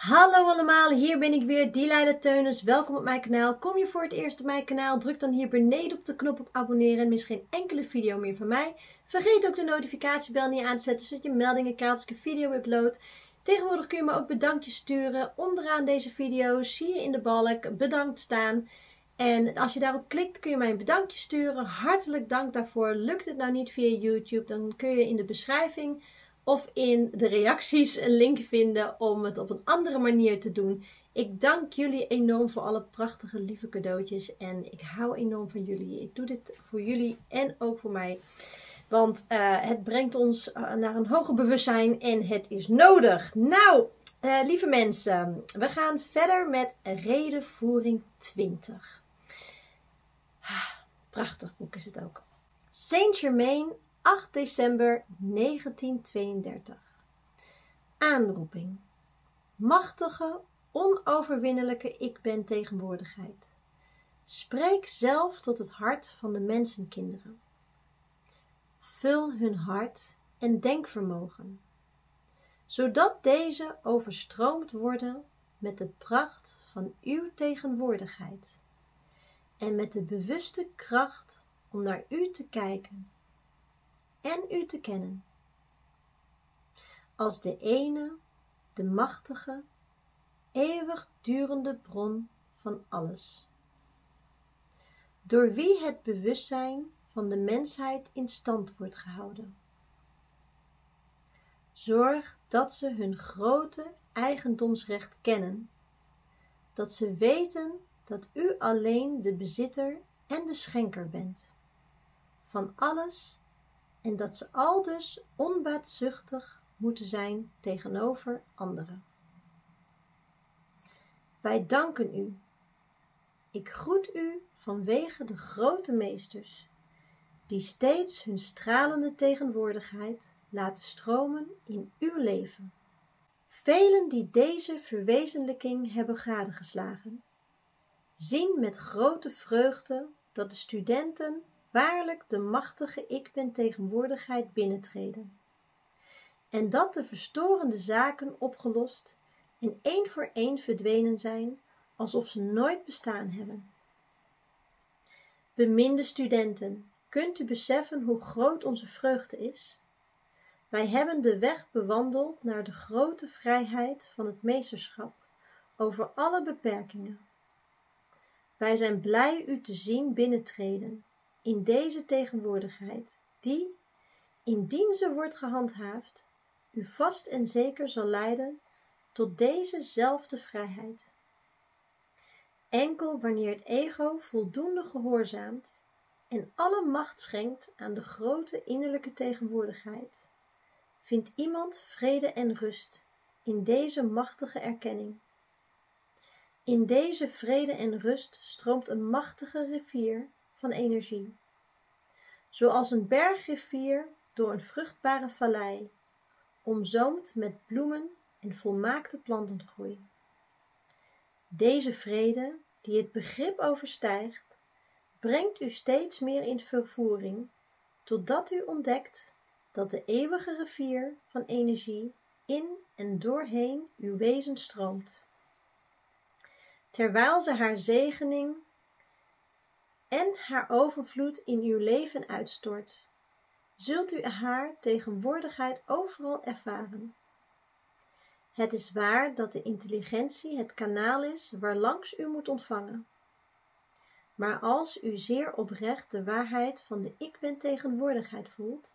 Hallo allemaal, hier ben ik weer, Dileila Theunisz. Welkom op mijn kanaal. Kom je voor het eerst op mijn kanaal, druk dan hier beneden op de knop op abonneren en mis geen enkele video meer van mij. Vergeet ook de notificatiebel niet aan te zetten, zodat je meldingen krijgt als ik een video upload. Tegenwoordig kun je me ook bedankjes sturen. Onderaan deze video zie je in de balk bedankt staan. En als je daarop klikt kun je mij een bedankje sturen. Hartelijk dank daarvoor. Lukt het nou niet via YouTube, dan kun je in de beschrijving of in de reacties een link vinden om het op een andere manier te doen. Ik dank jullie enorm voor alle prachtige lieve cadeautjes. En ik hou enorm van jullie. Ik doe dit voor jullie en ook voor mij. Want het brengt ons naar een hoger bewustzijn en het is nodig. Nou, lieve mensen, we gaan verder met redevoering 20. Prachtig boek is het ook. Saint Germain, 8 december 1932. Aanroeping. Machtige, onoverwinnelijke ik ben tegenwoordigheid. Spreek zelf tot het hart van de mensenkinderen. Vul hun hart en denkvermogen, zodat deze overstroomd worden met de pracht van uw tegenwoordigheid en met de bewuste kracht om naar u te kijken en u te kennen, als de ene, de machtige, eeuwigdurende bron van alles, door wie het bewustzijn van de mensheid in stand wordt gehouden. Zorg dat ze hun grote eigendomsrecht kennen, dat ze weten dat u alleen de bezitter en de schenker bent van alles en dat ze aldus onbaatzuchtig moeten zijn tegenover anderen. Wij danken u. Ik groet u vanwege de grote meesters, die steeds hun stralende tegenwoordigheid laten stromen in uw leven. Velen die deze verwezenlijking hebben gadegeslagen, zien met grote vreugde dat de studenten waarlijk de machtige ik ben tegenwoordigheid binnentreden en dat de verstorende zaken opgelost en één voor één verdwenen zijn, alsof ze nooit bestaan hebben. Beminde studenten, kunt u beseffen hoe groot onze vreugde is? Wij hebben de weg bewandeld naar de grote vrijheid van het meesterschap over alle beperkingen. Wij zijn blij u te zien binnentreden in deze tegenwoordigheid die, indien ze wordt gehandhaafd, u vast en zeker zal leiden tot dezezelfde vrijheid. Enkel wanneer het ego voldoende gehoorzaamt en alle macht schenkt aan de grote innerlijke tegenwoordigheid, vindt iemand vrede en rust in deze machtige erkenning. In deze vrede en rust stroomt een machtige rivier van energie, zoals een bergrivier door een vruchtbare vallei, omzoomd met bloemen en volmaakte plantengroei. Deze vrede, die het begrip overstijgt, brengt u steeds meer in vervoering, totdat u ontdekt dat de eeuwige rivier van energie in en doorheen uw wezen stroomt, terwijl ze haar zegening en haar overvloed in uw leven uitstort. Zult u haar tegenwoordigheid overal ervaren. Het is waar dat de intelligentie het kanaal is waarlangs u moet ontvangen. Maar als u zeer oprecht de waarheid van de ik ben tegenwoordigheid voelt,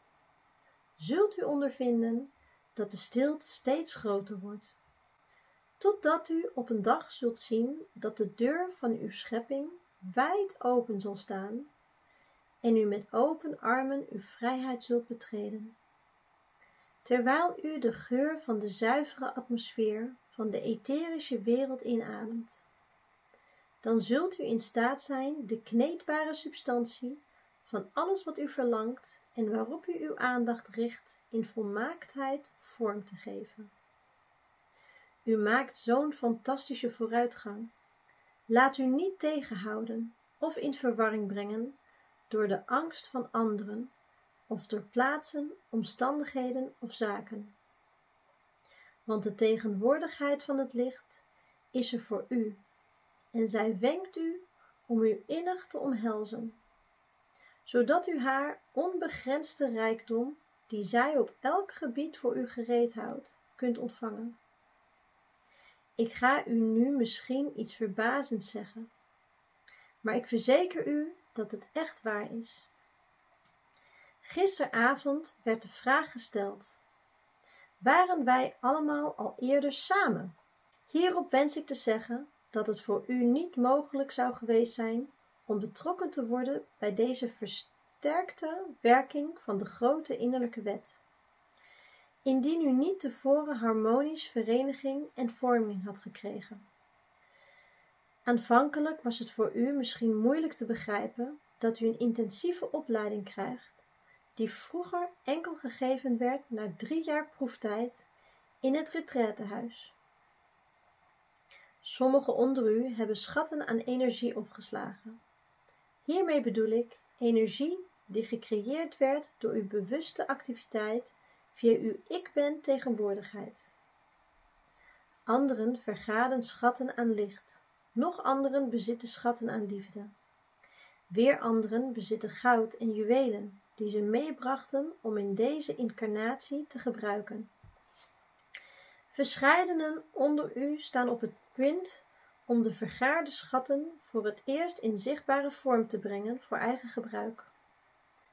zult u ondervinden dat de stilte steeds groter wordt, totdat u op een dag zult zien dat de deur van uw schepping wijd open zal staan en u met open armen uw vrijheid zult betreden, terwijl u de geur van de zuivere atmosfeer van de etherische wereld inademt. Dan zult u in staat zijn de kneedbare substantie van alles wat u verlangt en waarop u uw aandacht richt in volmaaktheid vorm te geven. U maakt zo'n fantastische vooruitgang. Laat u niet tegenhouden of in verwarring brengen door de angst van anderen of door plaatsen, omstandigheden of zaken. want de tegenwoordigheid van het licht is er voor u en zij wenkt u om u innig te omhelzen, zodat u haar onbegrensde rijkdom, die zij op elk gebied voor u gereed houdt, kunt ontvangen. Ik ga u nu misschien iets verbazends zeggen, maar ik verzeker u dat het echt waar is. Gisteravond werd de vraag gesteld: waren wij allemaal al eerder samen? Hierop wens ik te zeggen dat het voor u niet mogelijk zou geweest zijn om betrokken te worden bij deze versterkte werking van de grote innerlijke wet, indien u niet tevoren harmonisch vereniging en vorming had gekregen. Aanvankelijk was het voor u misschien moeilijk te begrijpen dat u een intensieve opleiding krijgt, die vroeger enkel gegeven werd na 3 jaar proeftijd in het retraitehuis. Sommigen onder u hebben schatten aan energie opgeslagen. Hiermee bedoel ik energie die gecreëerd werd door uw bewuste activiteit via uw ik-ben-tegenwoordigheid. Anderen vergaden schatten aan licht, nog anderen bezitten schatten aan liefde. Weer anderen bezitten goud en juwelen, die ze meebrachten om in deze incarnatie te gebruiken. Verscheidenen onder u staan op het punt om de vergaarde schatten voor het eerst in zichtbare vorm te brengen voor eigen gebruik.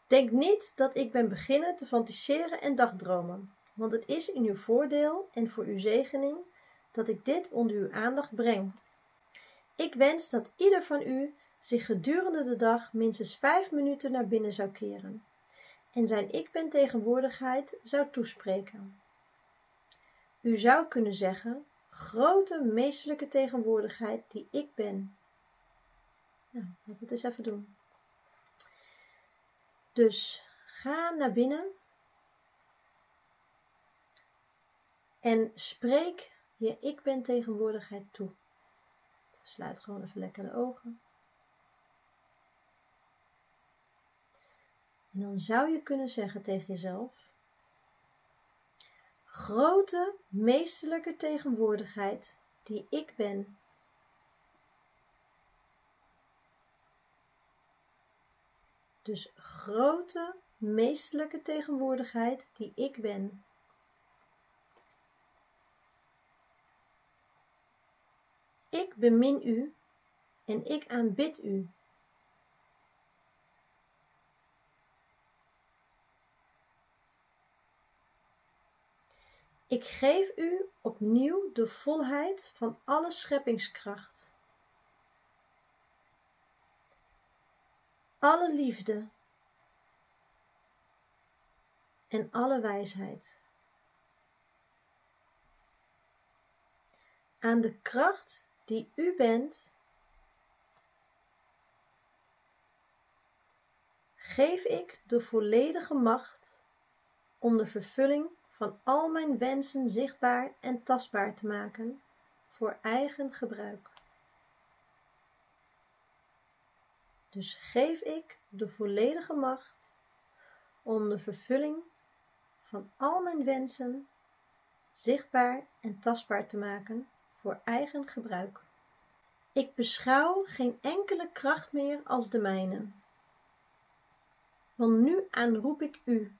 Denk niet dat ik ben beginnen te fantaseren en dagdromen, want het is in uw voordeel en voor uw zegening dat ik dit onder uw aandacht breng. Ik wens dat ieder van u zich gedurende de dag minstens 5 minuten naar binnen zou keren en zijn ik-ben-tegenwoordigheid zou toespreken. U zou kunnen zeggen: grote meesterlijke tegenwoordigheid die ik ben. Nou, laten we het eens even doen. Dus ga naar binnen en spreek je ik-ben-tegenwoordigheid toe. Sluit gewoon even lekker de ogen. En dan zou je kunnen zeggen tegen jezelf: grote meesterlijke tegenwoordigheid die ik ben. Dus grote meesterlijke tegenwoordigheid die ik ben. Ik bemin u en ik aanbid u. Ik geef u opnieuw de volheid van alle scheppingskracht, alle liefde en alle wijsheid. Aan de kracht die u bent, geef ik de volledige macht om de vervulling van al mijn wensen zichtbaar en tastbaar te maken voor eigen gebruik. Dus geef ik de volledige macht om de vervulling van al mijn wensen zichtbaar en tastbaar te maken voor eigen gebruik. Ik beschouw geen enkele kracht meer als de mijne, want nu aanroep ik u,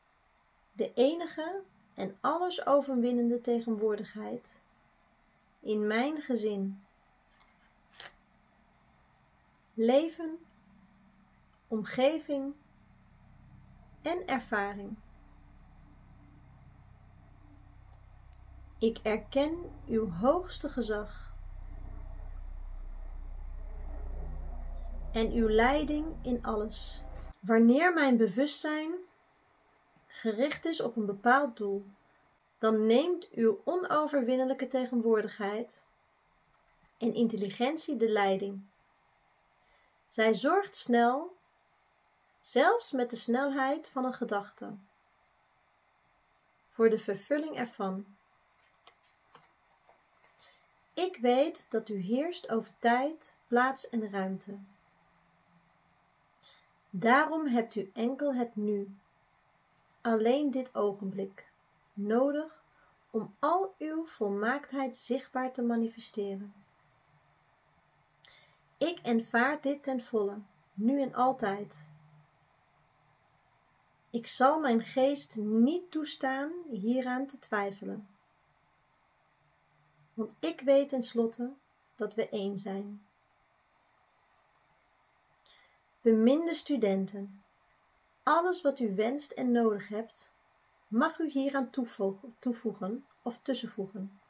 de enige en alles overwinnende tegenwoordigheid in mijn gezin, leven, omgeving en ervaring. Ik erken uw hoogste gezag en uw leiding in alles. Wanneer mijn bewustzijn gericht is op een bepaald doel, dan neemt uw onoverwinnelijke tegenwoordigheid en intelligentie de leiding. Zij zorgt snel, zelfs met de snelheid van een gedachte, voor de vervulling ervan. Ik weet dat u heerst over tijd, plaats en ruimte. Daarom hebt u enkel het nu, alleen dit ogenblik, nodig om al uw volmaaktheid zichtbaar te manifesteren. Ik aanvaard dit ten volle, nu en altijd. Ik zal mijn geest niet toestaan hieraan te twijfelen. Want ik weet tenslotte dat we één zijn. Beminde studenten, alles wat u wenst en nodig hebt, mag u hieraan toevoegen of tussenvoegen.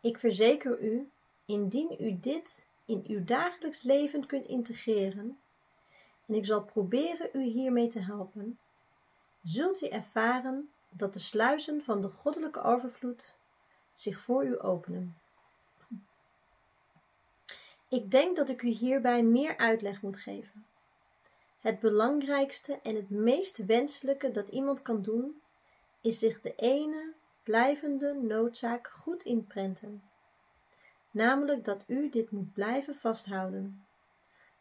Ik verzeker u, indien u dit in uw dagelijks leven kunt integreren, en ik zal proberen u hiermee te helpen, zult u ervaren dat de sluizen van de goddelijke overvloed zich voor u openen. Ik denk dat ik u hierbij meer uitleg moet geven. Het belangrijkste en het meest wenselijke dat iemand kan doen, is zich de ene blijvende noodzaak goed inprenten. Namelijk dat u dit moet blijven vasthouden,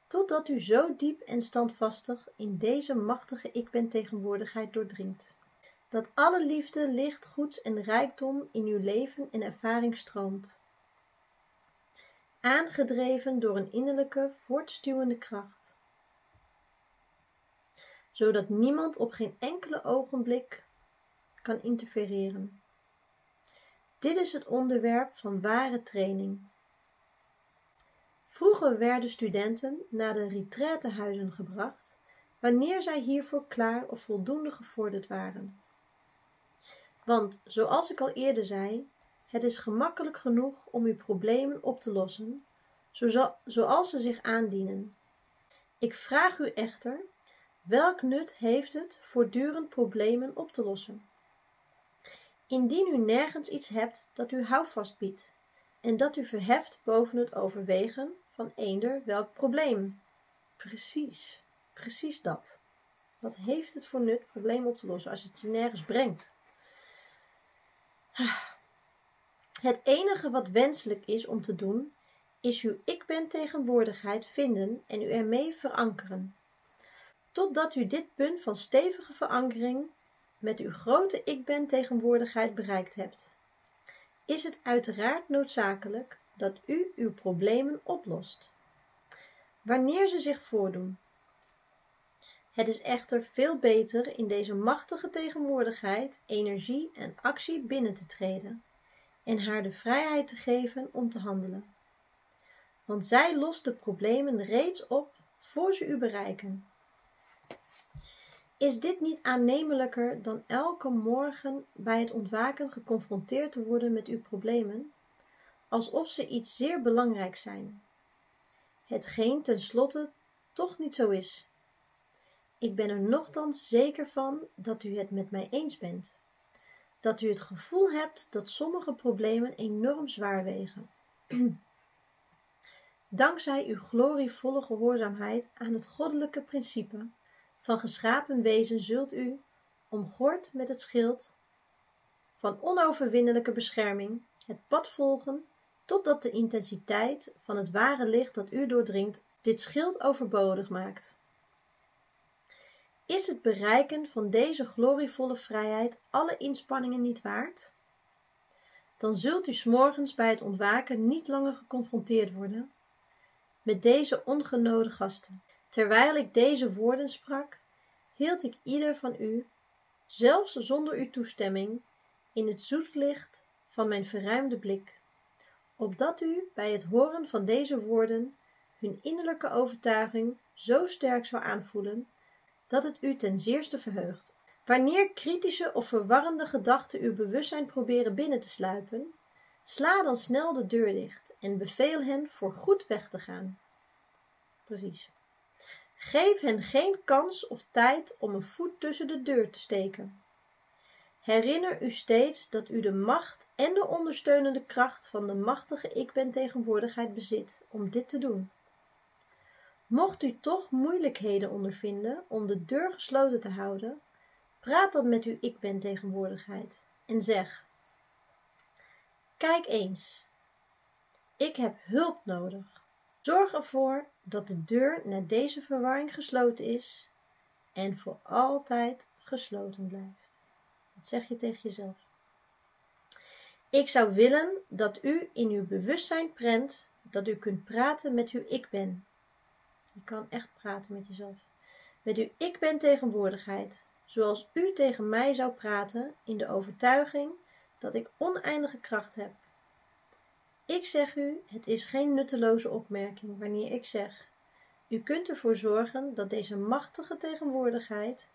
totdat u zo diep en standvastig in deze machtige ik ben tegenwoordigheid doordringt. Dat alle liefde, licht, goeds en rijkdom in uw leven en ervaring stroomt. Aangedreven door een innerlijke, voortstuwende kracht. Zodat niemand op geen enkele ogenblik kan interfereren. Dit is het onderwerp van ware training. Vroeger werden studenten naar de retraitehuizen gebracht, wanneer zij hiervoor klaar of voldoende gevorderd waren. Want, zoals ik al eerder zei, het is gemakkelijk genoeg om uw problemen op te lossen, zoals ze zich aandienen. Ik vraag u echter, welk nut heeft het voortdurend problemen op te lossen? Indien u nergens iets hebt dat u houvast biedt en dat u verheft boven het overwegen van eender welk probleem. Precies dat. Wat heeft het voor nut problemen op te lossen als het je nergens brengt? Het enige wat wenselijk is om te doen, is uw ik ben tegenwoordigheid vinden en u ermee verankeren. Totdat u dit punt van stevige verankering met uw grote ik ben tegenwoordigheid bereikt hebt, is het uiteraard noodzakelijk dat u uw problemen oplost, wanneer ze zich voordoen. Het is echter veel beter in deze machtige tegenwoordigheid energie en actie binnen te treden en haar de vrijheid te geven om te handelen. Want zij lost de problemen reeds op voor ze u bereiken. Is dit niet aannemelijker dan elke morgen bij het ontwaken geconfronteerd te worden met uw problemen, alsof ze iets zeer belangrijks zijn? Hetgeen tenslotte toch niet zo is. Ik ben er nochtans zeker van dat u het met mij eens bent. Dat u het gevoel hebt dat sommige problemen enorm zwaar wegen. Dankzij uw glorievolle gehoorzaamheid aan het goddelijke principe van geschapen wezen zult u, omgord met het schild van onoverwinnelijke bescherming, het pad volgen totdat de intensiteit van het ware licht dat u doordringt dit schild overbodig maakt. Is het bereiken van deze glorievolle vrijheid alle inspanningen niet waard? Dan zult u 's morgens bij het ontwaken niet langer geconfronteerd worden met deze ongenode gasten. Terwijl ik deze woorden sprak, hield ik ieder van u, zelfs zonder uw toestemming, in het zoetlicht van mijn verruimde blik, opdat u bij het horen van deze woorden hun innerlijke overtuiging zo sterk zou aanvoelen, dat het u ten zeerste verheugt. Wanneer kritische of verwarrende gedachten uw bewustzijn proberen binnen te sluipen, sla dan snel de deur dicht en beveel hen voor goed weg te gaan. Precies. Geef hen geen kans of tijd om een voet tussen de deur te steken. Herinner u steeds dat u de macht en de ondersteunende kracht van de machtige ik ben tegenwoordigheid bezit om dit te doen. Mocht u toch moeilijkheden ondervinden om de deur gesloten te houden, praat dan met uw ik ben tegenwoordigheid en zeg: kijk eens, ik heb hulp nodig. Zorg ervoor dat de deur naar deze verwarring gesloten is en voor altijd gesloten blijft. Dat zeg je tegen jezelf. Ik zou willen dat u in uw bewustzijn prent dat u kunt praten met uw ik ben. Je kan echt praten met jezelf. Met uw ik ben tegenwoordigheid, zoals u tegen mij zou praten in de overtuiging dat ik oneindige kracht heb. Ik zeg u, het is geen nutteloze opmerking wanneer ik zeg, u kunt ervoor zorgen dat deze machtige tegenwoordigheid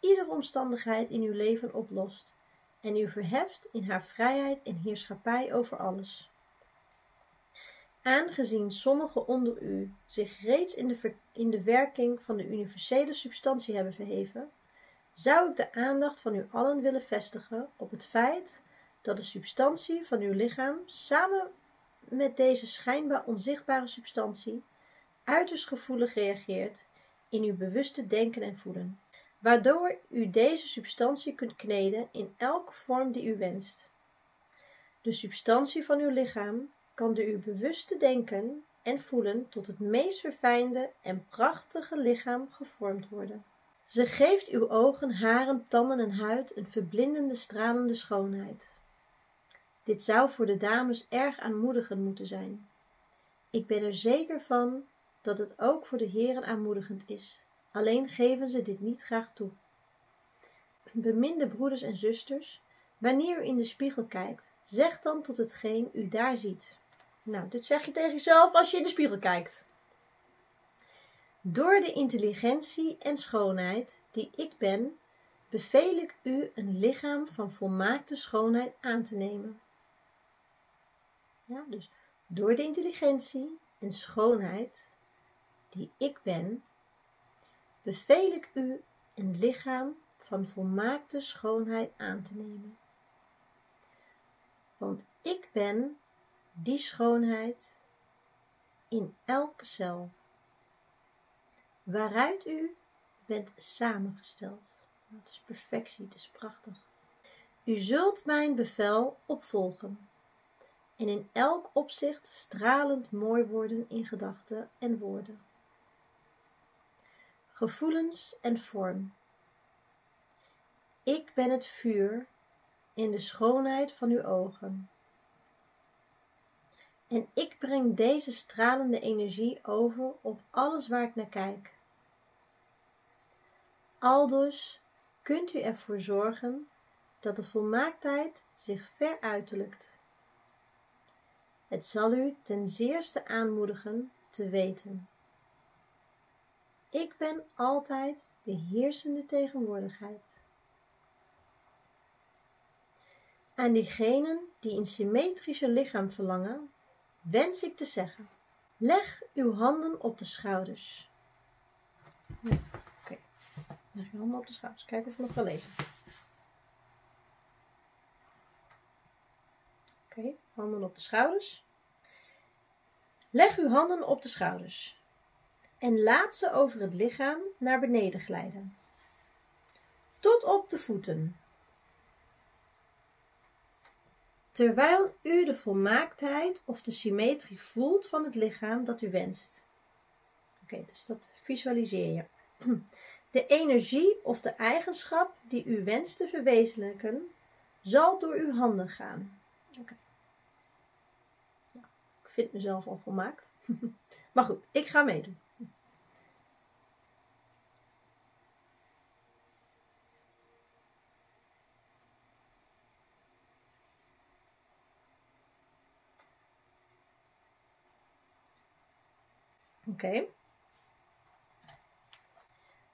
iedere omstandigheid in uw leven oplost en u verheft in haar vrijheid en heerschappij over alles. Aangezien sommigen onder u zich reeds in de werking van de universele substantie hebben verheven, zou ik de aandacht van u allen willen vestigen op het feit dat de substantie van uw lichaam samen met deze schijnbaar onzichtbare substantie uiterst gevoelig reageert in uw bewuste denken en voelen, waardoor u deze substantie kunt kneden in elke vorm die u wenst. De substantie van uw lichaam kan door uw bewuste denken en voelen tot het meest verfijnde en prachtige lichaam gevormd worden. Ze geeft uw ogen, haren, tanden en huid een verblindende, stralende schoonheid. Dit zou voor de dames erg aanmoedigend moeten zijn. Ik ben er zeker van dat het ook voor de heren aanmoedigend is. Alleen geven ze dit niet graag toe. Beminde broeders en zusters, wanneer u in de spiegel kijkt, zeg dan tot hetgeen u daar ziet. Nou, dit zeg je tegen jezelf als je in de spiegel kijkt. Door de intelligentie en schoonheid die ik ben, beveel ik u een lichaam van volmaakte schoonheid aan te nemen. Ja, dus door de intelligentie en schoonheid die ik ben, beveel ik u een lichaam van volmaakte schoonheid aan te nemen. Want ik ben die schoonheid in elke cel, waaruit u bent samengesteld. Het is perfectie, het is prachtig. U zult mijn bevel opvolgen en in elk opzicht stralend mooi worden in gedachten en woorden, gevoelens en vorm. Ik ben het vuur in de schoonheid van uw ogen. En ik breng deze stralende energie over op alles waar ik naar kijk. Aldus kunt u ervoor zorgen dat de volmaaktheid zich veruitelijkt. Het zal u ten zeerste aanmoedigen te weten: ik ben altijd de heersende tegenwoordigheid. Aan diegenen die een symmetrischer lichaam verlangen, wens ik te zeggen: leg uw handen op de schouders. Ja, oké. Leg uw handen op de schouders. Kijk of we nog wel lezen. Oké, handen op de schouders. Leg uw handen op de schouders en laat ze over het lichaam naar beneden glijden, tot op de voeten. Terwijl u de volmaaktheid of de symmetrie voelt van het lichaam dat u wenst. Oké, dus dat visualiseer je. De energie of de eigenschap die u wenst te verwezenlijken, zal door uw handen gaan. Oké. Ja, ik vind mezelf al volmaakt. Maar goed, ik ga meedoen. Oké.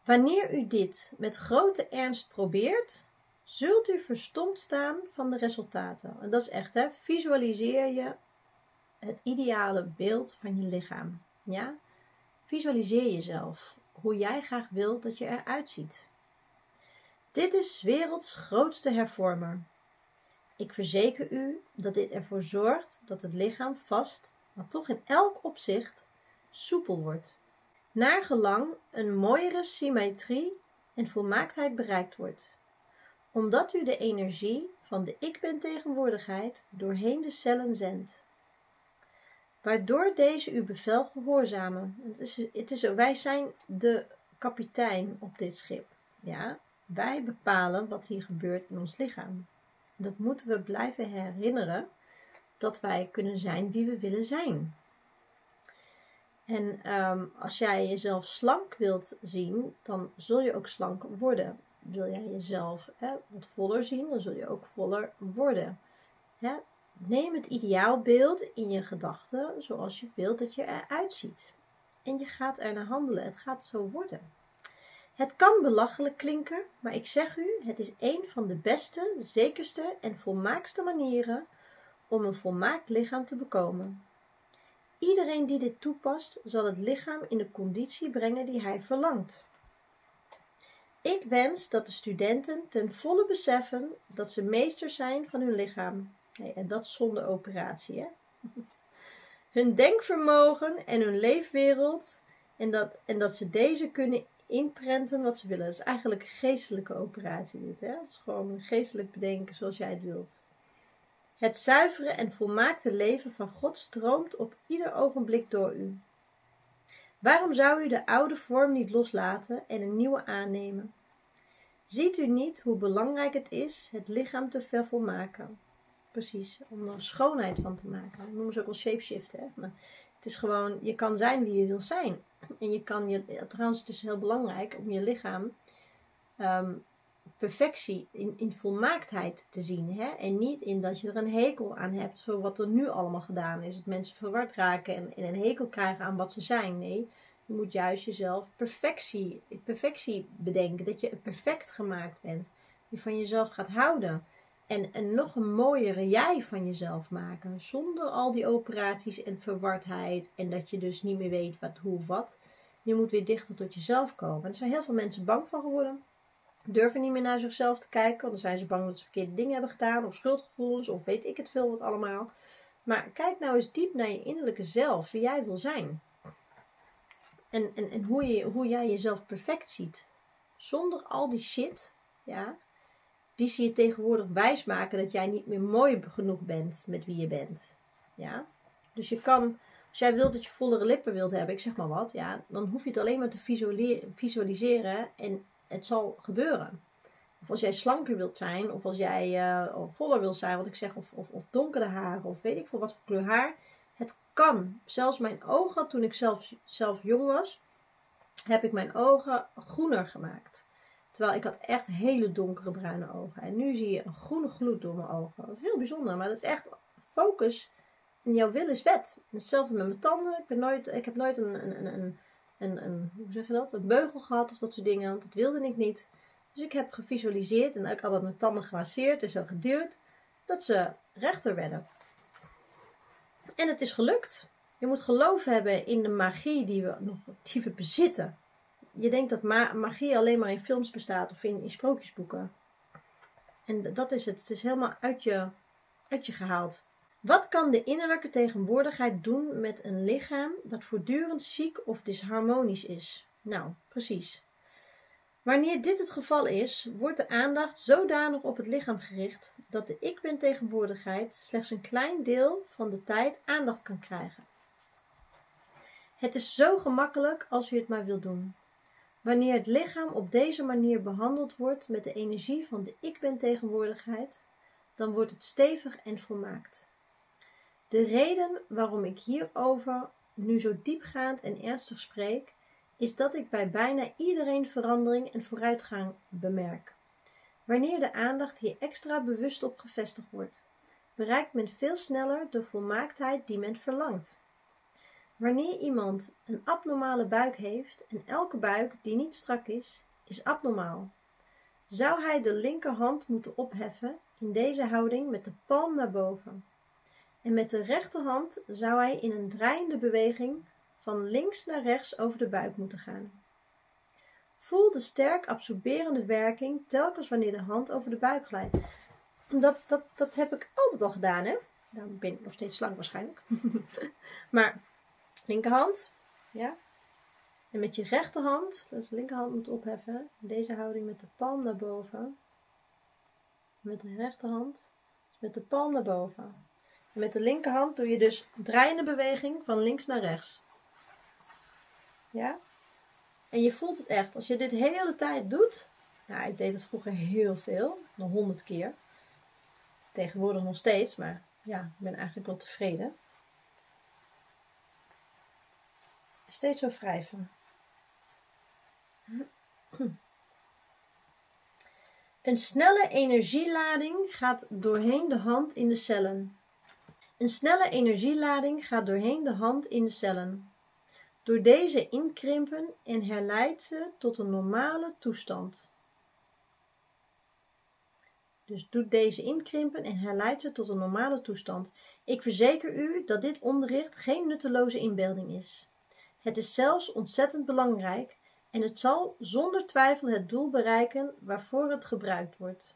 Wanneer u dit met grote ernst probeert, zult u verstomd staan van de resultaten. En dat is echt, hè? Visualiseer je het ideale beeld van je lichaam. Ja? Visualiseer jezelf, hoe jij graag wilt dat je eruit ziet. Dit is werelds grootste hervormer. Ik verzeker u dat dit ervoor zorgt dat het lichaam vast, maar toch in elk opzicht soepel wordt, naar gelang een mooiere symmetrie en volmaaktheid bereikt wordt, omdat u de energie van de ik ben tegenwoordigheid doorheen de cellen zendt, waardoor deze uw bevel gehoorzamen. Wij zijn de kapitein op dit schip. Ja? Wij bepalen wat hier gebeurt in ons lichaam. Dat moeten we blijven herinneren dat wij kunnen zijn wie we willen zijn. En als jij jezelf slank wilt zien, dan zul je ook slank worden. Wil jij jezelf wat voller zien, dan zul je ook voller worden. Hè? Neem het ideaalbeeld in je gedachten zoals je wilt dat je eruit ziet. En je gaat ernaar handelen. Het gaat zo worden. Het kan belachelijk klinken, maar ik zeg u, het is een van de beste, zekerste en volmaakste manieren om een volmaakt lichaam te bekomen. Iedereen die dit toepast, zal het lichaam in de conditie brengen die hij verlangt. Ik wens dat de studenten ten volle beseffen dat ze meesters zijn van hun lichaam. Nee, en dat zonder operatie, hè? Hun denkvermogen en hun leefwereld en dat ze deze kunnen inprenten wat ze willen. Dat is eigenlijk een geestelijke operatie dit, hè? Dat is gewoon geestelijk bedenken zoals jij het wilt. Het zuivere en volmaakte leven van God stroomt op ieder ogenblik door u. Waarom zou u de oude vorm niet loslaten en een nieuwe aannemen? Ziet u niet hoe belangrijk het is het lichaam te vervolmaken? Precies, om er schoonheid van te maken. Dat noemen ze ook wel shapeshiften, hè? Maar het is gewoon, je kan zijn wie je wil zijn. En je kan je, trouwens, het is heel belangrijk om je lichaam perfectie, in volmaaktheid te zien. Hè? En niet in dat je er een hekel aan hebt voor wat er nu allemaal gedaan is. Dat mensen verward raken en een hekel krijgen aan wat ze zijn. Nee, je moet juist jezelf perfectie bedenken. Dat je perfect gemaakt bent. Je van jezelf gaat houden. En nog een mooiere jij van jezelf maken. Zonder al die operaties en verwardheid. En dat je dus niet meer weet wat, hoe, wat. Je moet weer dichter tot jezelf komen. En er zijn heel veel mensen bang van geworden. Durven niet meer naar zichzelf te kijken. Want dan zijn ze bang dat ze verkeerde dingen hebben gedaan. Of schuldgevoelens. Of weet ik het veel wat allemaal. Maar kijk nou eens diep naar je innerlijke zelf. Wie jij wil zijn. En hoe jij jezelf perfect ziet. Zonder al die shit. Ja. Die zie je tegenwoordig wijsmaken dat jij niet meer mooi genoeg bent met wie je bent. Ja? Dus je kan, als jij wilt dat je vollere lippen wilt hebben, ik zeg maar wat, ja, dan hoef je het alleen maar te visualiseren en het zal gebeuren. Of als jij slanker wilt zijn, of als jij voller wilt zijn, wat ik zeg, of donkere haren, of weet ik veel wat voor kleur haar. Het kan. Zelfs mijn ogen, toen ik zelf jong was, heb ik mijn ogen groener gemaakt. Terwijl ik had echt hele donkere bruine ogen. En nu zie je een groene gloed door mijn ogen. Dat is heel bijzonder. Maar dat is echt focus. En jouw wil is wet. En hetzelfde met mijn tanden. Ik heb nooit hoe zeg je dat? Een beugel gehad of dat soort dingen. Want dat wilde ik niet. Dus ik heb gevisualiseerd. En ik had dat mijn tanden gemasseerd en zo geduwd. Dat ze rechter werden. En het is gelukt. Je moet geloof hebben in de magie die we bezitten. Je denkt dat magie alleen maar in films bestaat of in sprookjesboeken. En dat is het. Het is helemaal uit je gehaald. Wat kan de innerlijke tegenwoordigheid doen met een lichaam dat voortdurend ziek of disharmonisch is? Nou, precies. Wanneer dit het geval is, wordt de aandacht zodanig op het lichaam gericht dat de ik ben tegenwoordigheid slechts een klein deel van de tijd aandacht kan krijgen. Het is zo gemakkelijk als u het maar wilt doen. Wanneer het lichaam op deze manier behandeld wordt met de energie van de ik ben tegenwoordigheid, dan wordt het stevig en volmaakt. De reden waarom ik hierover nu zo diepgaand en ernstig spreek, is dat ik bij bijna iedereen verandering en vooruitgang bemerk. Wanneer de aandacht hier extra bewust op gevestigd wordt, bereikt men veel sneller de volmaaktheid die men verlangt. Wanneer iemand een abnormale buik heeft en elke buik die niet strak is, is abnormaal. Zou hij de linkerhand moeten opheffen in deze houding met de palm naar boven. En met de rechterhand zou hij in een draaiende beweging van links naar rechts over de buik moeten gaan. Voel de sterk absorberende werking telkens wanneer de hand over de buik glijdt. Dat heb ik altijd al gedaan, hè? Nou ben ik nog steeds slank waarschijnlijk. Maar... linkerhand, ja. En met je rechterhand, dus de linkerhand moet opheffen. Deze houding met de palm naar boven. Met de rechterhand, dus met de palm naar boven. En met de linkerhand doe je dus een draaiende beweging van links naar rechts. Ja. En je voelt het echt. Als je dit de hele tijd doet. Nou, ik deed het vroeger heel veel. Nog 100 keer. Tegenwoordig nog steeds, maar ja, ik ben eigenlijk wel tevreden. Steeds wel wrijven. Een snelle energielading gaat doorheen de hand in de cellen. Een snelle energielading gaat doorheen de hand in de cellen. Door deze inkrimpen en herleidt ze tot een normale toestand. Dus doet deze inkrimpen en herleidt ze tot een normale toestand. Ik verzeker u dat dit onderricht geen nutteloze inbeelding is. Het is zelfs ontzettend belangrijk en het zal zonder twijfel het doel bereiken waarvoor het gebruikt wordt.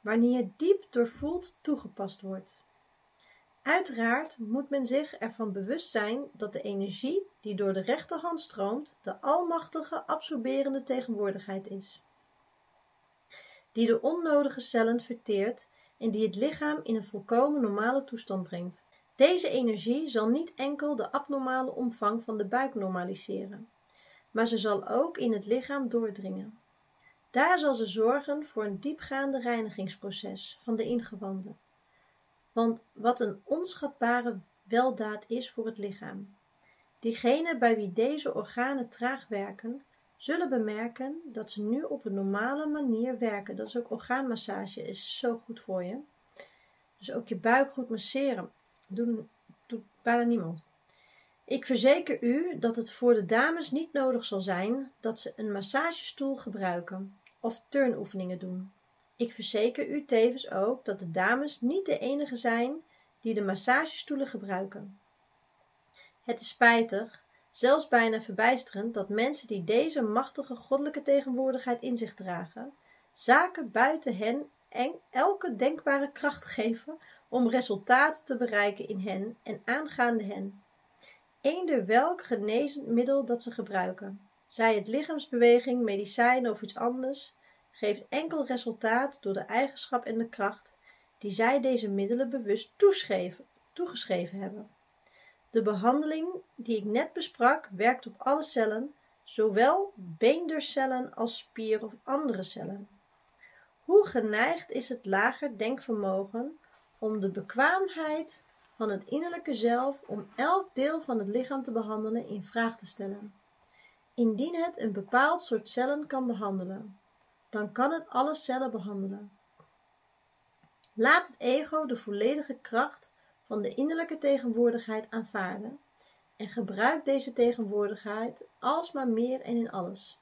Wanneer diep doorvoeld toegepast wordt. Uiteraard moet men zich ervan bewust zijn dat de energie die door de rechterhand stroomt de almachtige absorberende tegenwoordigheid is. Die de onnodige cellen verteert en die het lichaam in een volkomen normale toestand brengt. Deze energie zal niet enkel de abnormale omvang van de buik normaliseren, maar ze zal ook in het lichaam doordringen. Daar zal ze zorgen voor een diepgaande reinigingsproces van de ingewanden. Want wat een onschatbare weldaad is voor het lichaam. Diegenen bij wie deze organen traag werken, zullen bemerken dat ze nu op een normale manier werken. Dat is ook orgaanmassage, is zo goed voor je. Dus ook je buik goed masseren. Doet bijna niemand. Ik verzeker u dat het voor de dames niet nodig zal zijn dat ze een massagestoel gebruiken of turnoefeningen doen. Ik verzeker u tevens ook dat de dames niet de enige zijn die de massagestoelen gebruiken. Het is spijtig, zelfs bijna verbijsterend, dat mensen die deze machtige goddelijke tegenwoordigheid in zich dragen, zaken buiten hen en elke denkbare kracht geven om resultaten te bereiken in hen en aangaande hen. Eender welk genezend middel dat ze gebruiken, zij het lichaamsbeweging, medicijnen of iets anders, geeft enkel resultaat door de eigenschap en de kracht die zij deze middelen bewust toegeschreven hebben. De behandeling die ik net besprak werkt op alle cellen, zowel beendercellen als spier- of andere cellen. Hoe geneigd is het lager denkvermogen om de bekwaamheid van het innerlijke zelf om elk deel van het lichaam te behandelen in vraag te stellen. Indien het een bepaald soort cellen kan behandelen, dan kan het alle cellen behandelen. Laat het ego de volledige kracht van de innerlijke tegenwoordigheid aanvaarden en gebruik deze tegenwoordigheid alsmaar meer en in alles.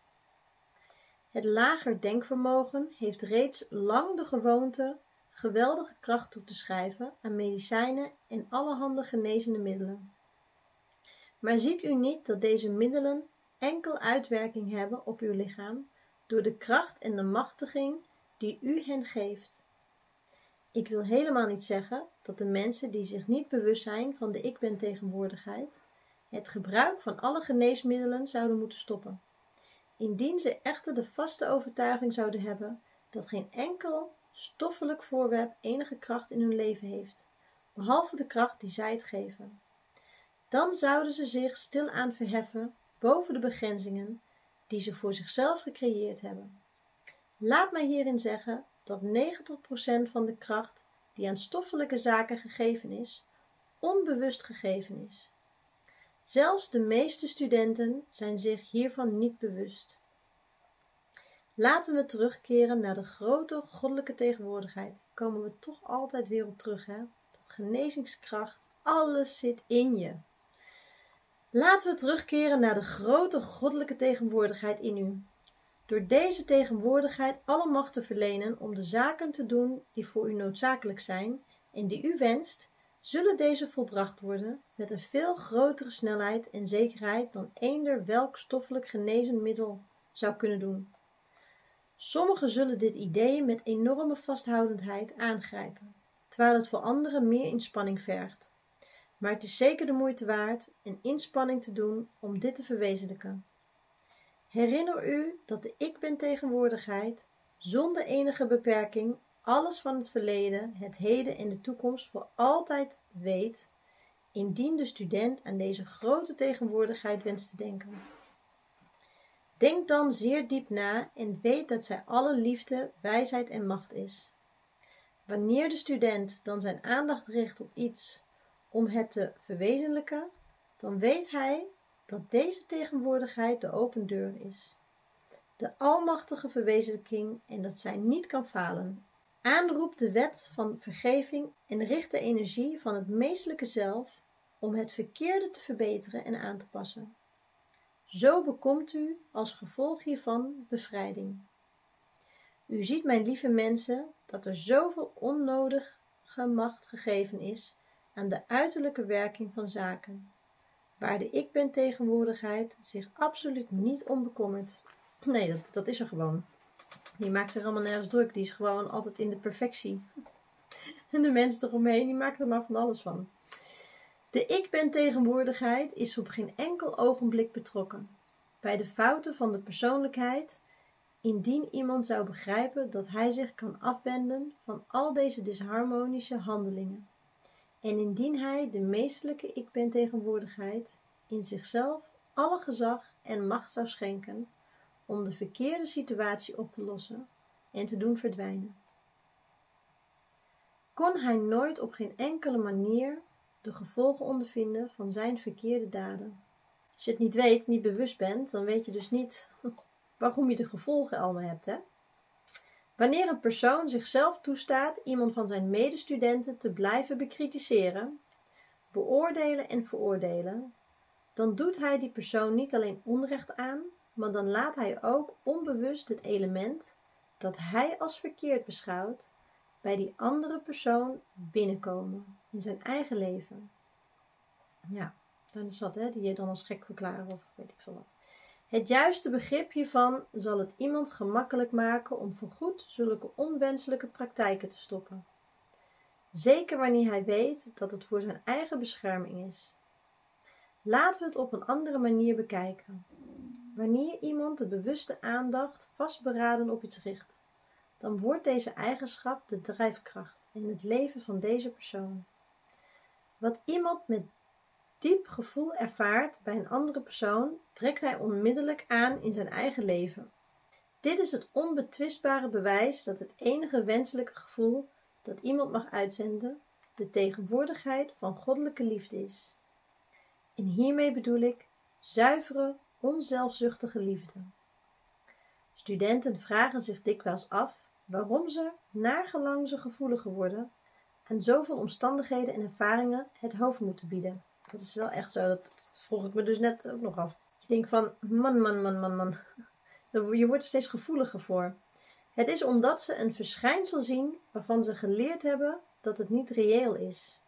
Het lager denkvermogen heeft reeds lang de gewoonte geweldige kracht toe te schrijven aan medicijnen en allerhande genezende middelen. Maar ziet u niet dat deze middelen enkel uitwerking hebben op uw lichaam door de kracht en de machtiging die u hen geeft? Ik wil helemaal niet zeggen dat de mensen die zich niet bewust zijn van de ik ben tegenwoordigheid het gebruik van alle geneesmiddelen zouden moeten stoppen. Indien ze echter de vaste overtuiging zouden hebben dat geen enkel stoffelijk voorwerp enige kracht in hun leven heeft, behalve de kracht die zij het geven. Dan zouden ze zich stilaan verheffen boven de begrenzingen die ze voor zichzelf gecreëerd hebben. Laat mij hierin zeggen dat 90% van de kracht die aan stoffelijke zaken gegeven is, onbewust gegeven is. Zelfs de meeste studenten zijn zich hiervan niet bewust. Laten we terugkeren naar de grote goddelijke tegenwoordigheid. Daar komen we toch altijd weer op terug, hè? Dat genezingskracht, alles zit in je. Laten we terugkeren naar de grote goddelijke tegenwoordigheid in u. Door deze tegenwoordigheid alle macht te verlenen om de zaken te doen die voor u noodzakelijk zijn en die u wenst, zullen deze volbracht worden met een veel grotere snelheid en zekerheid dan eender welk stoffelijk genezend middel zou kunnen doen. Sommigen zullen dit idee met enorme vasthoudendheid aangrijpen, terwijl het voor anderen meer inspanning vergt. Maar het is zeker de moeite waard een inspanning te doen om dit te verwezenlijken. Herinner u dat de ik ben tegenwoordigheid zonder enige beperking alles van het verleden, het heden en de toekomst voor altijd weet, indien de student aan deze grote tegenwoordigheid wenst te denken. Denk dan zeer diep na en weet dat zij alle liefde, wijsheid en macht is. Wanneer de student dan zijn aandacht richt op iets om het te verwezenlijken, dan weet hij dat deze tegenwoordigheid de open deur is. De almachtige verwezenlijking en dat zij niet kan falen. Aanroep de wet van vergeving en richt de energie van het meestelijke zelf om het verkeerde te verbeteren en aan te passen. Zo bekomt u als gevolg hiervan bevrijding. U ziet, mijn lieve mensen, dat er zoveel onnodige macht gegeven is aan de uiterlijke werking van zaken, waar de ik ben tegenwoordigheid zich absoluut niet om bekommert. Nee, dat is er gewoon. Die maakt zich allemaal nergens druk, die is gewoon altijd in de perfectie. En de mensen eromheen, die maken er maar van alles van. De ik ben tegenwoordigheid is op geen enkel ogenblik betrokken bij de fouten van de persoonlijkheid, indien iemand zou begrijpen dat hij zich kan afwenden van al deze disharmonische handelingen. En indien hij de meestelijke ik ben tegenwoordigheid in zichzelf alle gezag en macht zou schenken om de verkeerde situatie op te lossen en te doen verdwijnen. Kon hij nooit op geen enkele manier de gevolgen ondervinden van zijn verkeerde daden. Als je het niet weet, niet bewust bent, dan weet je dus niet waarom je de gevolgen allemaal hebt, hè? Wanneer een persoon zichzelf toestaat iemand van zijn medestudenten te blijven bekritiseren, beoordelen en veroordelen, dan doet hij die persoon niet alleen onrecht aan, maar dan laat hij ook onbewust het element dat hij als verkeerd beschouwt bij die andere persoon binnenkomen in zijn eigen leven. Ja, dan is dat, hè, die je dan als gek verklaren of weet ik zo wat. Het juiste begrip hiervan zal het iemand gemakkelijk maken om voorgoed zulke onwenselijke praktijken te stoppen. Zeker wanneer hij weet dat het voor zijn eigen bescherming is. Laten we het op een andere manier bekijken. Wanneer iemand de bewuste aandacht vastberaden op iets richt, dan wordt deze eigenschap de drijfkracht in het leven van deze persoon. Wat iemand met diep gevoel ervaart bij een andere persoon, trekt hij onmiddellijk aan in zijn eigen leven. Dit is het onbetwistbare bewijs dat het enige wenselijke gevoel dat iemand mag uitzenden, de tegenwoordigheid van goddelijke liefde is. En hiermee bedoel ik zuivere, onzelfzuchtige liefde. Studenten vragen zich dikwijls af waarom ze, naargelang ze gevoeliger worden, aan zoveel omstandigheden en ervaringen het hoofd moeten bieden. Dat is wel echt zo, dat vroeg ik me dus net ook nog af. Je denkt van, man. Je wordt er steeds gevoeliger voor. Het is omdat ze een verschijnsel zien waarvan ze geleerd hebben dat het niet reëel is.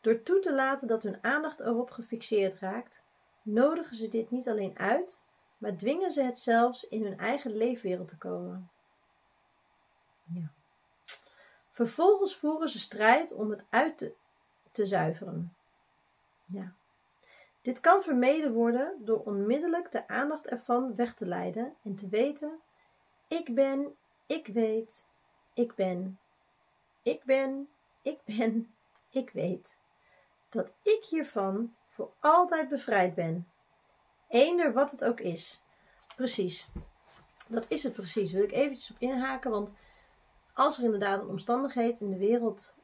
Door toe te laten dat hun aandacht erop gefixeerd raakt, nodigen ze dit niet alleen uit, maar dwingen ze het zelfs in hun eigen leefwereld te komen. Ja. Vervolgens voeren ze strijd om het uit te zuiveren. Ja. Dit kan vermeden worden door onmiddellijk de aandacht ervan weg te leiden en te weten: ik ben, ik weet, ik ben. Ik ben, ik ben, ik weet. Dat ik hiervan voor altijd bevrijd ben. Eender wat het ook is. Precies. Dat is het precies. Wil ik eventjes op inhaken, want als er inderdaad een omstandigheid in de wereld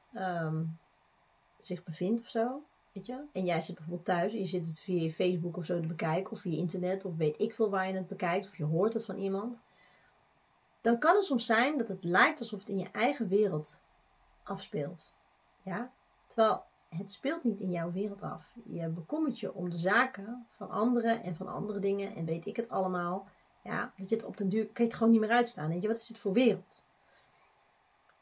zich bevindt of zo, weet je, en jij zit bijvoorbeeld thuis en je zit het via je Facebook of zo te bekijken, of via internet, of weet ik veel waar je het bekijkt, of je hoort het van iemand, dan kan het soms zijn dat het lijkt alsof het in je eigen wereld afspeelt. Ja? Terwijl het speelt niet in jouw wereld af. Je bekommert je om de zaken van anderen en van andere dingen en weet ik het allemaal. Ja, dat je het op den duur, kan je het gewoon niet meer uitstaan. Weet je, wat is dit voor wereld?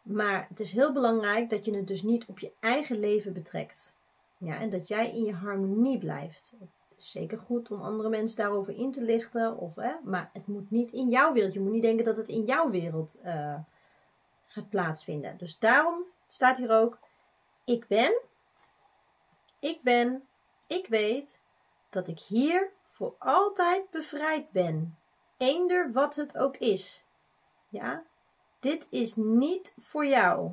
Maar het is heel belangrijk dat je het dus niet op je eigen leven betrekt. Ja, en dat jij in je harmonie blijft. Het is zeker goed om andere mensen daarover in te lichten. Maar het moet niet in jouw wereld. Je moet niet denken dat het in jouw wereld gaat plaatsvinden. Dus daarom staat hier ook: ik ben, ik ben, ik weet dat ik hier voor altijd bevrijd ben. Eender wat het ook is. Ja, dit is niet voor jou.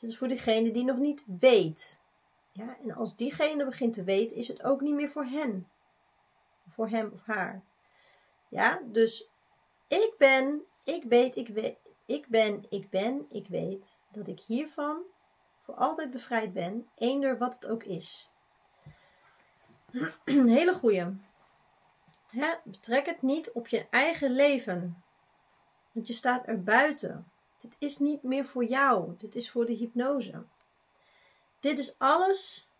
Dit is voor degene die nog niet weet. Ja, en als diegene begint te weten, is het ook niet meer voor hen. Voor hem of haar. Ja, dus ik ben, ik weet, ik weet. Ik weet dat ik hiervan voor altijd bevrijd ben, eender wat het ook is. Een hele goeie. Hè? Betrek het niet op je eigen leven, want je staat er buiten. Dit is niet meer voor jou, dit is voor de hypnose. Dit is alles.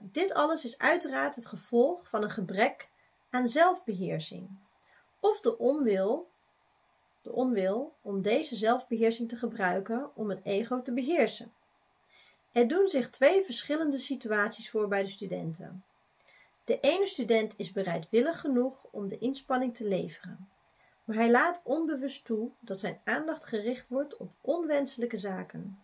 Dit alles is uiteraard het gevolg van een gebrek aan zelfbeheersing. Of de onwil om deze zelfbeheersing te gebruiken om het ego te beheersen. Er doen zich twee verschillende situaties voor bij de studenten. De ene student is bereidwillig genoeg om de inspanning te leveren, maar hij laat onbewust toe dat zijn aandacht gericht wordt op onwenselijke zaken.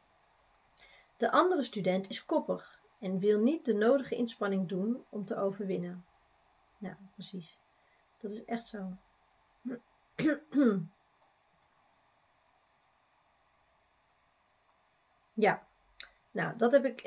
De andere student is koppig en wil niet de nodige inspanning doen om te overwinnen. Nou, precies. Dat is echt zo. Ja, nou, dat heb ik.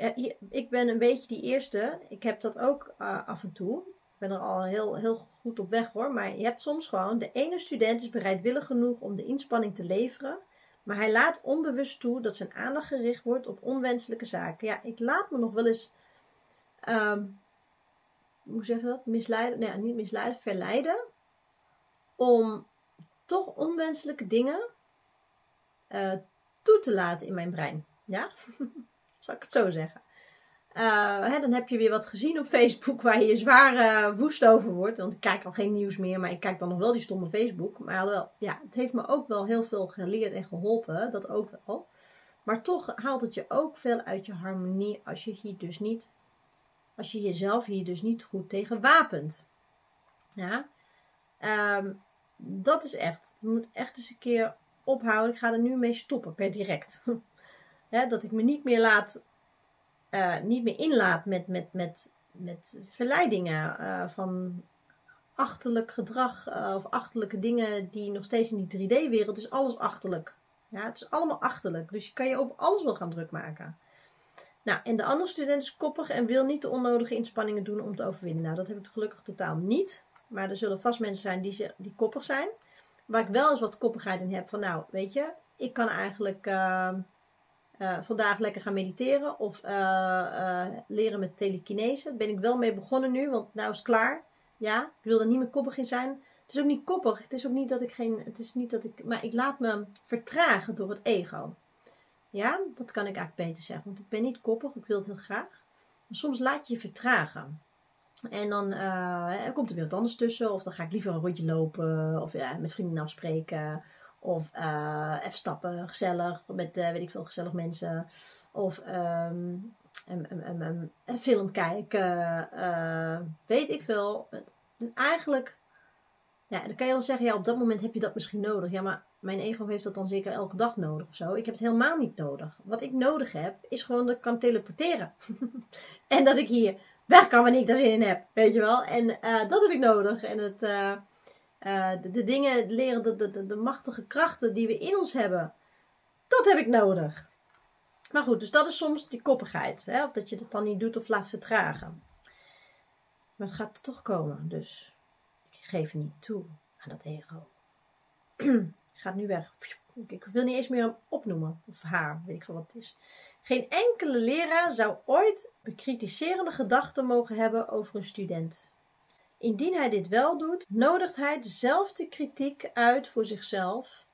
Ik ben een beetje die eerste. Ik heb dat ook af en toe. Ik ben er al heel goed op weg hoor. Maar je hebt soms gewoon, de ene student is bereidwillig genoeg om de inspanning te leveren, maar hij laat onbewust toe dat zijn aandacht gericht wordt op onwenselijke zaken. Ja, ik laat me nog wel eens, hoe zeg je dat? Misleiden? Nee, niet misleiden, verleiden. Om toch onwenselijke dingen toe te laten in mijn brein. Ja, zal ik het zo zeggen. Dan heb je weer wat gezien op Facebook waar je zwaar woest over wordt. Want ik kijk al geen nieuws meer, maar ik kijk dan nog wel die stomme Facebook. Maar wel, ja, het heeft me ook wel heel veel geleerd en geholpen, dat ook wel. Maar toch haalt het je ook veel uit je harmonie als je jezelf hier dus niet goed tegen wapent. Ja, dat is echt. Je moet echt eens een keer ophouden. Ik ga er nu mee stoppen per direct. Ja, dat ik me niet meer inlaat met verleidingen van achterlijk gedrag of achterlijke dingen die nog steeds in die 3D-wereld is alles achterlijk. Ja, het is allemaal achterlijk, dus je kan je over alles wel gaan druk maken. Nou, en de andere student is koppig en wil niet de onnodige inspanningen doen om te overwinnen. Nou, dat heb ik gelukkig totaal niet, maar er zullen vast mensen zijn die koppig zijn. Waar ik wel eens wat koppigheid in heb van, nou, weet je, ik kan eigenlijk vandaag lekker gaan mediteren of leren met telekinese. Daar ben ik wel mee begonnen nu, want nou is het klaar. Ja, ik wil er niet meer koppig in zijn. Het is ook niet koppig. Het is ook niet dat ik geen... Het is niet dat ik... Maar ik laat me vertragen door het ego. Ja, dat kan ik eigenlijk beter zeggen. Want ik ben niet koppig. Ik wil het heel graag. Maar soms laat je je vertragen. En dan komt er weer wat anders tussen. Of dan ga ik liever een rondje lopen. Of ja, met vrienden afspreken. Of even stappen, gezellig, met weet ik veel, gezellig mensen. Of een film kijken, weet ik veel. En eigenlijk, ja, dan kan je wel zeggen, ja, op dat moment heb je dat misschien nodig. Ja, maar mijn ego heeft dat dan zeker elke dag nodig of zo. Ik heb het helemaal niet nodig. Wat ik nodig heb, is gewoon dat ik kan teleporteren. En dat ik hier weg kan wanneer ik daar zin in heb, weet je wel. En dat heb ik nodig. En het... de dingen leren, de machtige krachten die we in ons hebben, dat heb ik nodig. Maar goed, dus dat is soms die koppigheid. Hè? Of dat je het dan niet doet of laat vertragen. Maar het gaat toch komen, dus ik geef niet toe aan dat ego. Gaat nu weg. Ik wil niet eens meer hem opnoemen, of haar, weet ik veel wat het is. Geen enkele leraar zou ooit bekritiserende gedachten mogen hebben over een student. Indien hij dit wel doet, nodigt hij dezelfde kritiek uit voor zichzelf.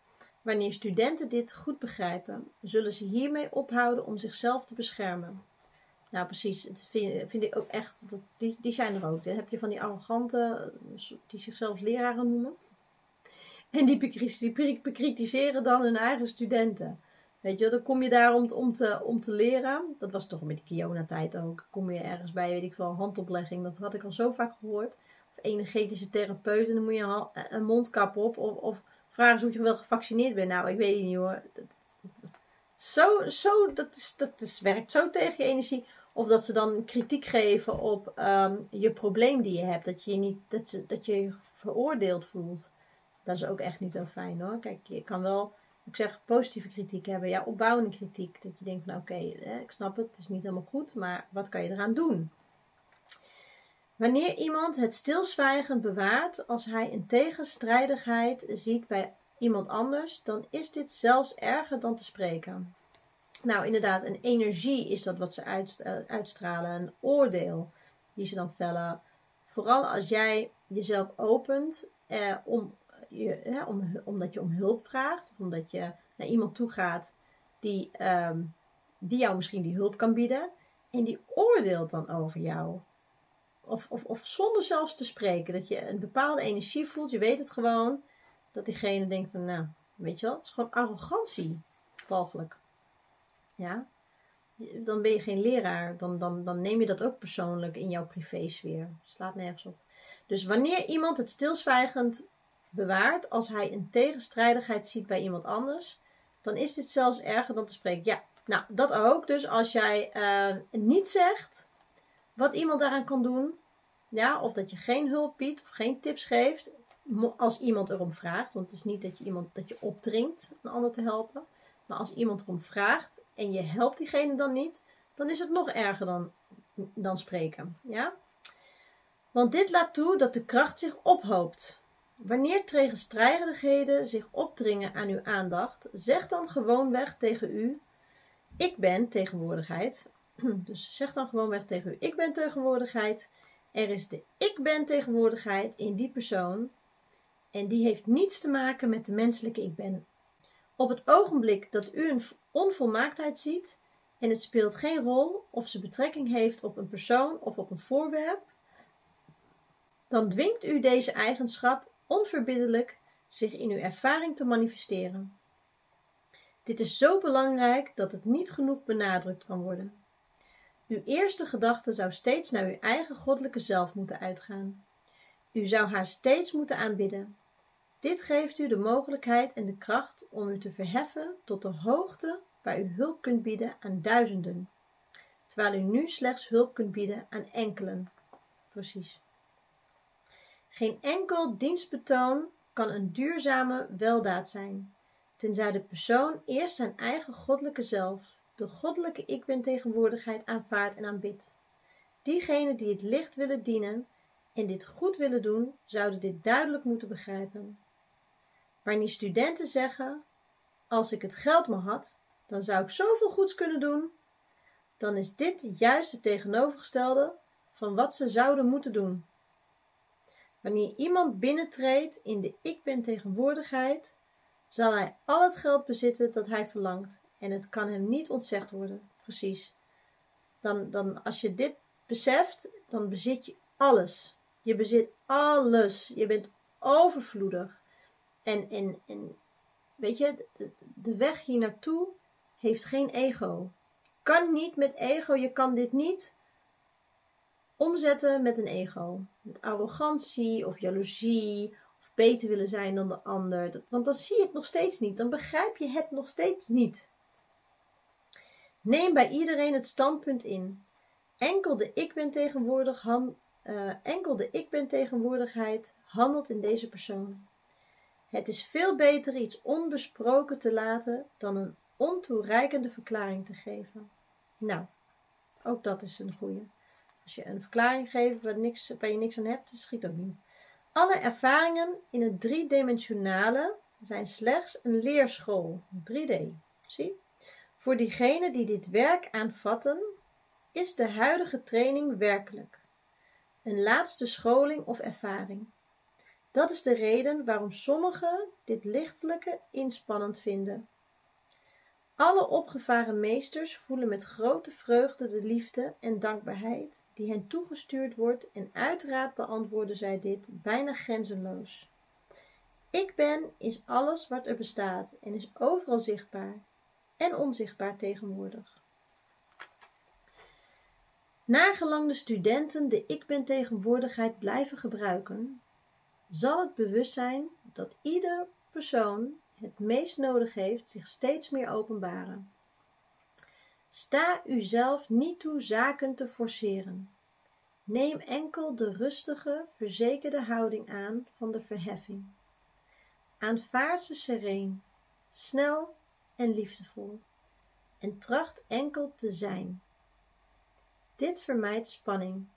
Wanneer studenten dit goed begrijpen, zullen ze hiermee ophouden om zichzelf te beschermen. Nou precies, dat vind ik ook echt, die zijn er ook. Dan heb je van die arrogante, die zichzelf leraren noemen. En die bekritiseren dan hun eigen studenten. Weet je, dan kom je daar om te leren. Dat was toch met de Kiona-tijd ook. Kom je ergens bij, weet ik wel, handoplegging. Dat had ik al zo vaak gehoord. Of energetische therapeut. En dan moet je een mondkap op. Of vragen ze of je wel gevaccineerd bent. Nou, ik weet het niet hoor. Dat werkt zo tegen je energie. Of dat ze dan kritiek geven op je probleem die je hebt. Dat je je veroordeeld voelt. Dat is ook echt niet heel fijn hoor. Kijk, je kan wel... Ik zeg positieve kritiek hebben, ja, opbouwende kritiek. Dat je denkt van oké, ik snap het, het is niet helemaal goed, maar wat kan je eraan doen? Wanneer iemand het stilzwijgend bewaart als hij een tegenstrijdigheid ziet bij iemand anders, dan is dit zelfs erger dan te spreken. Nou, inderdaad, een energie is dat wat ze uitstralen, een oordeel die ze dan vellen. Vooral als jij jezelf opent, omdat je om hulp vraagt, of omdat je naar iemand toe gaat die jou misschien die hulp kan bieden. En die oordeelt dan over jou. Of zonder zelfs te spreken. Dat je een bepaalde energie voelt. Je weet het gewoon. Dat diegene denkt van, nou, weet je wel. Het is gewoon arrogantie. Walgelijk. Ja. Dan ben je geen leraar. Dan neem je dat ook persoonlijk in jouw privésfeer. Slaat nergens op. Dus wanneer iemand het stilzwijgend bewaart. Als hij een tegenstrijdigheid ziet bij iemand anders. Dan is dit zelfs erger dan te spreken. Ja. Nou, dat ook. Dus als jij niet zegt wat iemand daaraan kan doen. Ja, of dat je geen hulp biedt of geen tips geeft. Als iemand erom vraagt. Want het is niet dat je opdringt een ander te helpen. Maar als iemand erom vraagt en je helpt diegene dan niet. Dan is het nog erger dan spreken. Ja? Want dit laat toe dat de kracht zich ophoopt. Wanneer tegenstrijdigheden zich opdringen aan uw aandacht. Zeg dan gewoonweg tegen u. Ik ben tegenwoordigheid. Dus zeg dan gewoonweg tegen u. Ik ben tegenwoordigheid. Er is de ik ben tegenwoordigheid in die persoon. En die heeft niets te maken met de menselijke ik ben. Op het ogenblik dat u een onvolmaaktheid ziet. En het speelt geen rol of ze betrekking heeft op een persoon of op een voorwerp. Dan dwingt u deze eigenschap onverbiddelijk zich in uw ervaring te manifesteren. Dit is zo belangrijk dat het niet genoeg benadrukt kan worden. Uw eerste gedachte zou steeds naar uw eigen goddelijke zelf moeten uitgaan. U zou haar steeds moeten aanbidden. Dit geeft u de mogelijkheid en de kracht om u te verheffen tot de hoogte waar u hulp kunt bieden aan duizenden. Terwijl u nu slechts hulp kunt bieden aan enkelen. Precies. Geen enkel dienstbetoon kan een duurzame weldaad zijn. Tenzij de persoon eerst zijn eigen goddelijke zelf, de goddelijke ik ben tegenwoordigheid aanvaardt en aanbidt. Diegenen die het licht willen dienen en dit goed willen doen, zouden dit duidelijk moeten begrijpen. Wanneer studenten zeggen, als ik het geld maar had, dan zou ik zoveel goeds kunnen doen. Dan is dit juist het tegenovergestelde van wat ze zouden moeten doen. Wanneer iemand binnentreedt in de ik ben tegenwoordigheid, zal hij al het geld bezitten dat hij verlangt. En het kan hem niet ontzegd worden. Precies. Dan als je dit beseft, dan bezit je alles. Je bezit alles. Je bent overvloedig. En weet je, de weg hier naartoe heeft geen ego. Kan niet met ego. Je kan dit niet omzetten met een ego. Met arrogantie of jaloezie. Beter willen zijn dan de ander. Want dan zie je het nog steeds niet. Dan begrijp je het nog steeds niet. Neem bij iedereen het standpunt in. Enkel de ik ben tegenwoordigheid handelt in deze persoon. Het is veel beter iets onbesproken te laten dan een ontoereikende verklaring te geven. Nou, ook dat is een goeie. Als je een verklaring geeft waar je niks aan hebt, dan schiet dat niet. Alle ervaringen in het driedimensionale zijn slechts een leerschool. 3D. Zie? Voor diegenen die dit werk aanvatten, is de huidige training werkelijk een laatste scholing of ervaring. Dat is de reden waarom sommigen dit lichtelijke inspannend vinden. Alle opgevaren meesters voelen met grote vreugde de liefde en dankbaarheid die hen toegestuurd wordt en uiteraard beantwoorden zij dit bijna grenzenloos. Ik ben is alles wat er bestaat en is overal zichtbaar en onzichtbaar tegenwoordig. Naargelang de studenten de ik ben tegenwoordigheid blijven gebruiken, zal het bewustzijn dat ieder persoon het meest nodig heeft zich steeds meer openbaren. Sta uzelf niet toe zaken te forceren. Neem enkel de rustige, verzekerde houding aan van de verheffing. Aanvaard ze sereen, snel en liefdevol. En tracht enkel te zijn. Dit vermijdt spanning.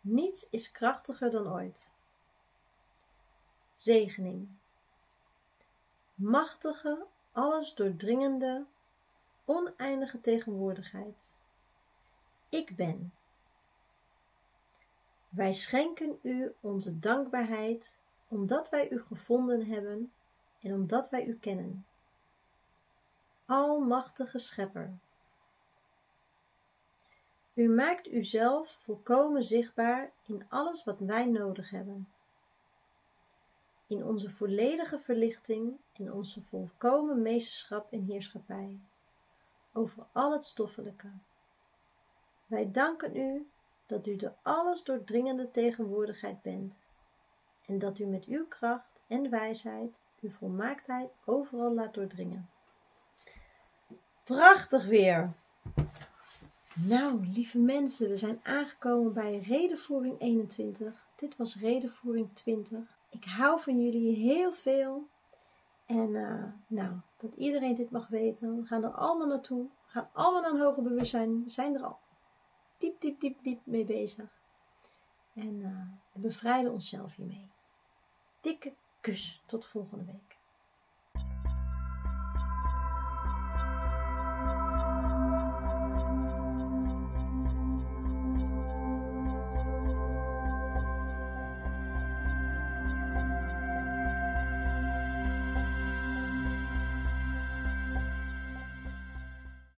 Niets is krachtiger dan ooit. Zegening. machtige, alles doordringende, oneindige tegenwoordigheid. Ik ben. Wij schenken u onze dankbaarheid omdat wij u gevonden hebben en omdat wij u kennen. Almachtige Schepper. U maakt uzelf volkomen zichtbaar in alles wat wij nodig hebben. In onze volledige verlichting en onze volkomen meesterschap en heerschappij over al het stoffelijke. Wij danken u dat u de alles doordringende tegenwoordigheid bent en dat u met uw kracht en wijsheid uw volmaaktheid overal laat doordringen. Prachtig weer! Nou, lieve mensen, we zijn aangekomen bij redevoering 21. Dit was redevoering 20. Ik hou van jullie heel veel. En nou, dat iedereen dit mag weten. We gaan er allemaal naartoe. We gaan allemaal naar een hoger bewustzijn. We zijn er al diep mee bezig. En we bevrijden onszelf hiermee. Dikke kus. Tot volgende week.